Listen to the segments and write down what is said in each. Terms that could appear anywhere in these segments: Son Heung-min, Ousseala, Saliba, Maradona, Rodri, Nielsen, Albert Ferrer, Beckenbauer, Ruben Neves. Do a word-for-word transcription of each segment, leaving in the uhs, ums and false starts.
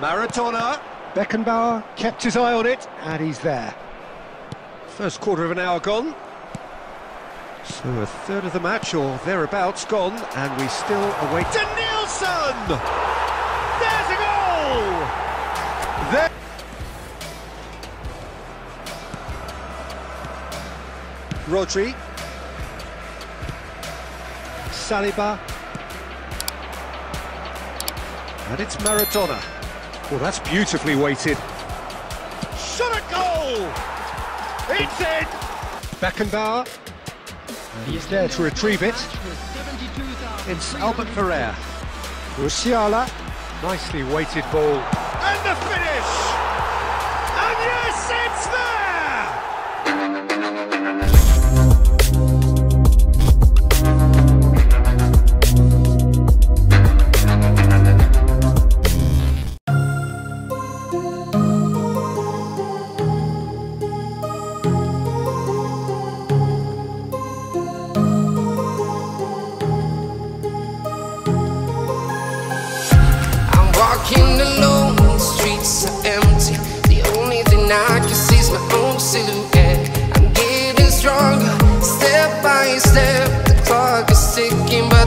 Maradona. Beckenbauer kept his eye on it, and he's there. First quarter of an hour gone. So a third of the match, or thereabouts, gone, and we still await... to Nielsen! There's a goal! There... Rodri. Saliba. And it's Maradona. Well, that's beautifully weighted. Shot a goal! It's in! Beckenbauer. And he's there to retrieve it. It's Albert Ferrer. Ousseala. Nicely weighted ball. And the finish! And yes, it's there! Walking alone, the streets are empty. The only thing I can see is my own silhouette. I'm getting stronger, step by step. The clock is ticking, but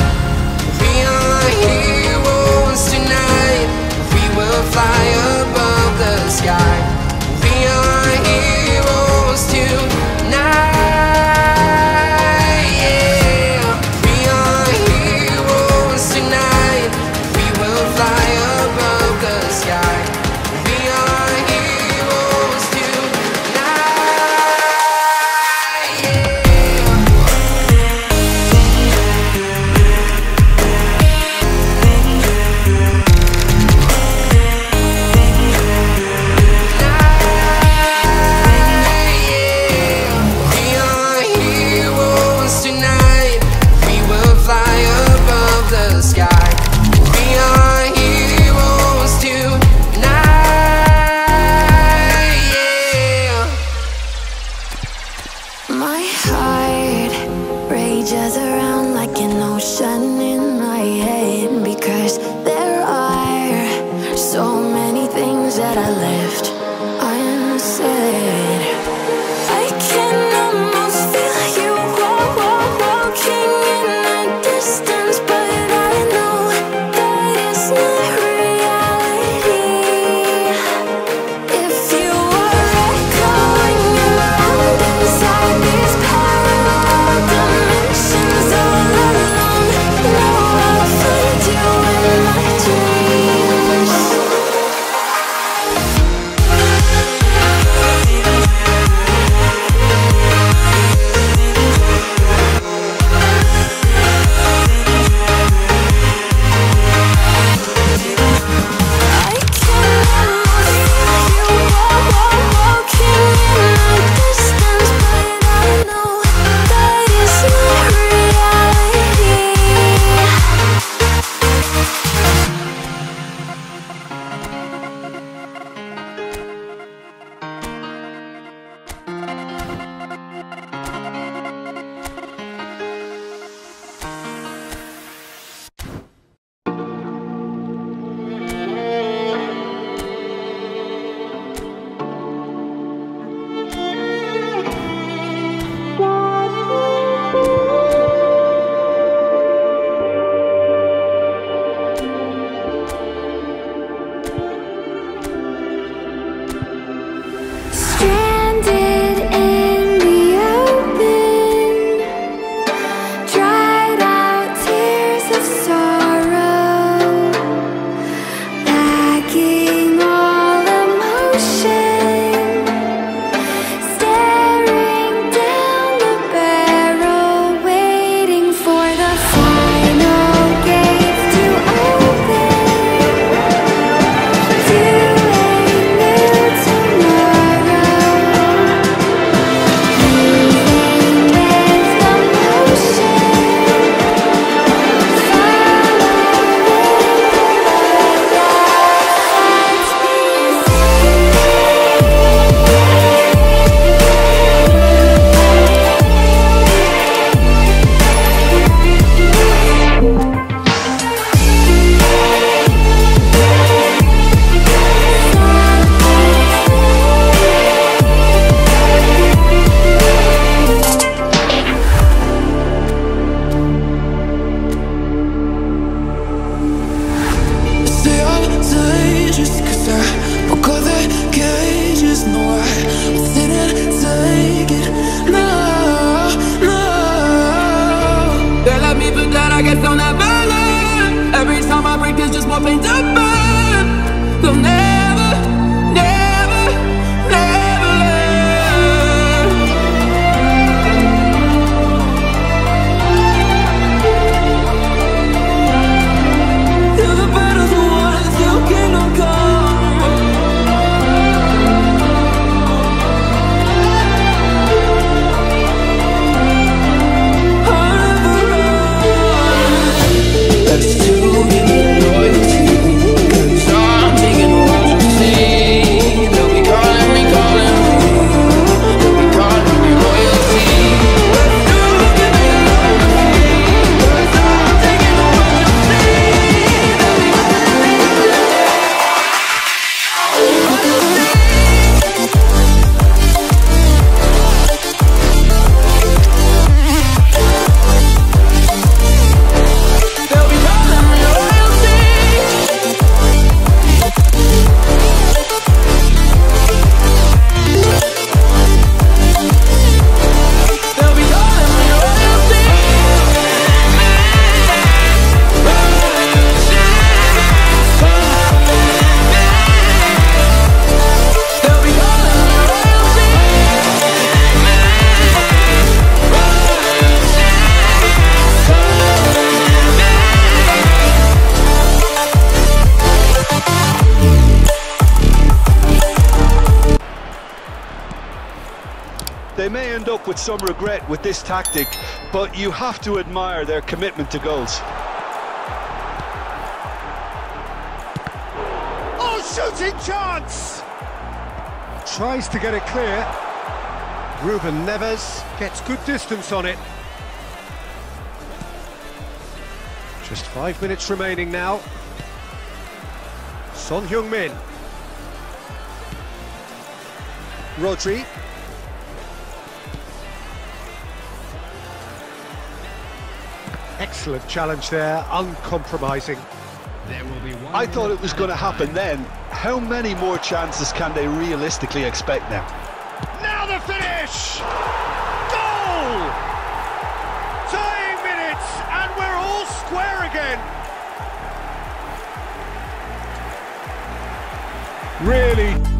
We are heroes tonight. We'll fly above the sky. We are heroes tonight. Yeah, we are heroes tonight. We will fly above the sky. We are heroes tonight. Yeah. My heart rages around like an ocean in my head, because there are so many things that I left unsaid. I can almost feel you walking in the distance, but I know that it's not reality. If you we pages, cause I broke all the cages. No, I didn't take it, no, no. They love me for that, I guess I'll never learn. Every time I break, there's just more pain to burn. They'll never, never, never learn. Till the battle's won, you can't uncover. I'll never run. That's too many with some regret with this tactic, but you have to admire their commitment to goals. Oh, shooting chance! Tries to get it clear. Ruben Neves gets good distance on it. Just five minutes remaining now. Son Heung-min. Rodri. Excellent challenge there, uncompromising. There will be one. I thought it was going to happen then. How many more chances can they realistically expect now? Now the finish! Goal! Time minutes and we're all square again. Really?